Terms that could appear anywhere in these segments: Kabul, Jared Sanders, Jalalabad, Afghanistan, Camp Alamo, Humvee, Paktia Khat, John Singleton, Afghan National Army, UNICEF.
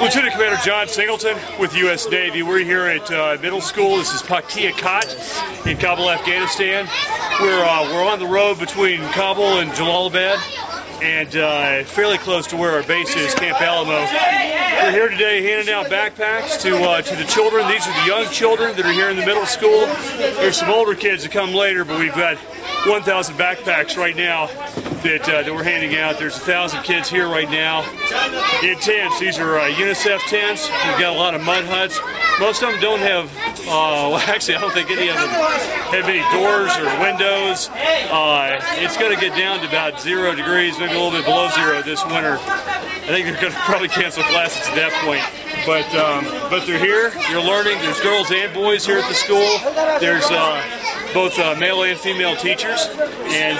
Lieutenant Commander John Singleton with U.S. Navy. We're here at middle school. This is Paktia Khat in Kabul, Afghanistan. We're on the road between Kabul and Jalalabad, and fairly close to where our base is, Camp Alamo. We're here today handing out backpacks to the children. These are the young children that are here in the middle school. There's some older kids that come later, but we've got 1,000 backpacks right now that we're handing out. There's 1,000 kids here right now in tents. These are UNICEF tents. We've got a lot of mud huts. Most of them don't have, actually I don't think any of them have any doors or windows. It's going to get down to about 0 degrees, maybe a little bit below zero this winter. I think they're going to probably cancel classes at that point. But they're here, you're learning. There's girls and boys here at the school. There's both male and female teachers. And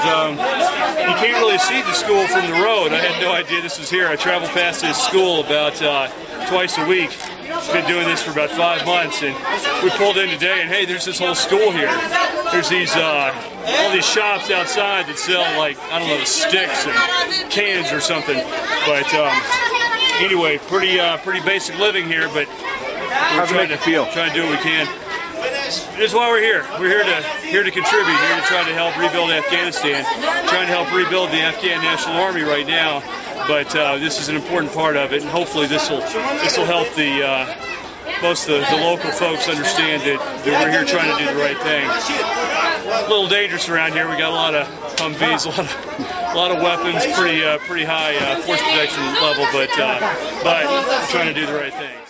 you can't really see the school from the road. I had no idea this was here. I travel past this school about twice a week. Been doing this for about 5 months, and we pulled in today, and hey, there's this whole school here. There's these all these shops outside that sell, like, I don't know, sticks and cans or something. But anyway, pretty basic living here, but we're trying to do what we can. This is why we're here. We're here to contribute, here to try to help rebuild Afghanistan, trying to help rebuild the Afghan National Army right now. But this is an important part of it, and hopefully this will help the most of the local folks understand that we're here trying to do the right thing. A little dangerous around here. We got a lot of Humvees, a lot of weapons, pretty high force protection level, but we're trying to do the right thing.